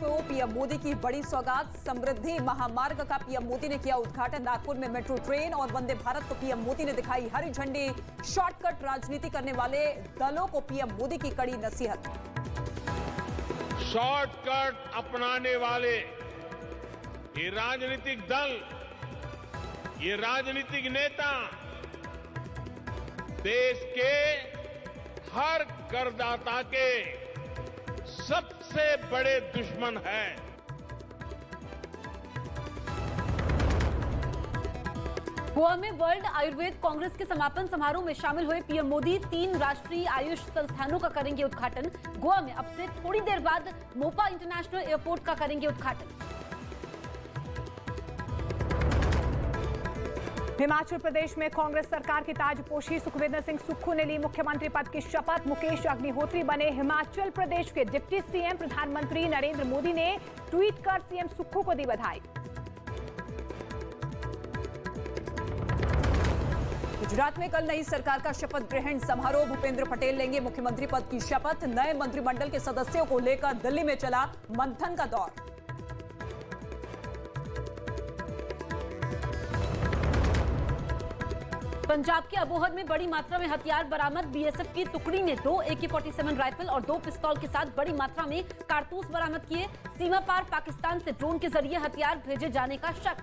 महामार्ग को पीएम मोदी की बड़ी सौगात। समृद्धि महामार्ग का पीएम मोदी ने किया उद्घाटन। नागपुर में मेट्रो ट्रेन और वंदे भारत को पीएम मोदी ने दिखाई हरी झंडी। शॉर्टकट राजनीति करने वाले दलों को पीएम मोदी की कड़ी नसीहत। शॉर्टकट अपनाने वाले ये राजनीतिक दल, ये राजनीतिक नेता देश के हर करदाता के सबसे बड़े दुश्मन हैं। गोवा में वर्ल्ड आयुर्वेद कांग्रेस के समापन समारोह में शामिल हुए पीएम मोदी। 3 राष्ट्रीय आयुष संस्थानों का करेंगे उद्घाटन। गोवा में अब से थोड़ी देर बाद मोपा इंटरनेशनल एयरपोर्ट का करेंगे उद्घाटन। हिमाचल प्रदेश में कांग्रेस सरकार की ताजपोशी। सुखविंदर सिंह सुक्खू ने ली मुख्यमंत्री पद की शपथ। मुकेश अग्निहोत्री बने हिमाचल प्रदेश के डिप्टी सीएम। प्रधानमंत्री नरेंद्र मोदी ने ट्वीट कर सीएम सुक्खू को दी बधाई। गुजरात में कल नई सरकार का शपथ ग्रहण समारोह। भूपेंद्र पटेल लेंगे मुख्यमंत्री पद की शपथ। नए मंत्रिमंडल के सदस्यों को लेकर दिल्ली में चला मंथन का दौर। पंजाब के अबोहर में बड़ी मात्रा में हथियार बरामद। बीएसएफ की टुकड़ी ने 2 AK-47 राइफल और 2 पिस्तौल के साथ बड़ी मात्रा में कारतूस बरामद किए। सीमा पार पाकिस्तान से ड्रोन के जरिए हथियार भेजे जाने का शक।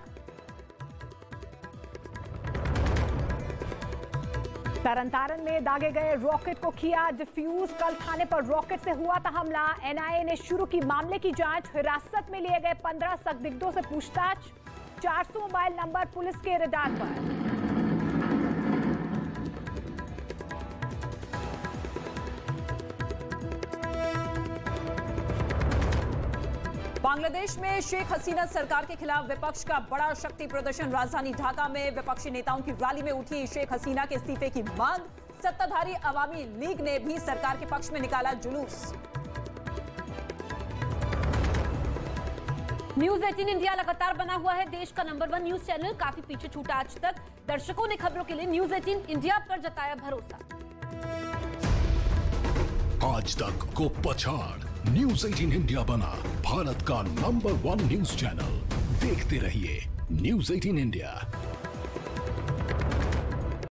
तरन में दागे गए रॉकेट को किया डिफ्यूज। कल थाने पर रॉकेट से हुआ था हमला। एनआईए ने शुरू की मामले की जांच। हिरासत में लिए गए 15 संदिग्धों से पूछताछ। 400 मोबाइल नंबर पुलिस के रडार पर। बांग्लादेश में शेख हसीना सरकार के खिलाफ विपक्ष का बड़ा शक्ति प्रदर्शन। राजधानी ढाका में विपक्षी नेताओं की रैली में उठी शेख हसीना के इस्तीफे की मांग। सत्ताधारी अवामी लीग ने भी सरकार के पक्ष में निकाला जुलूस। News18 इंडिया लगातार बना हुआ है देश का नंबर 1 न्यूज चैनल। काफी पीछे छूटा आज तक। दर्शकों ने खबरों के लिए News18 इंडिया पर जताया भरोसा। आज तक को पछाड़ News18 इंडिया बना भारत का नंबर 1 न्यूज चैनल। देखते रहिए News18 इंडिया।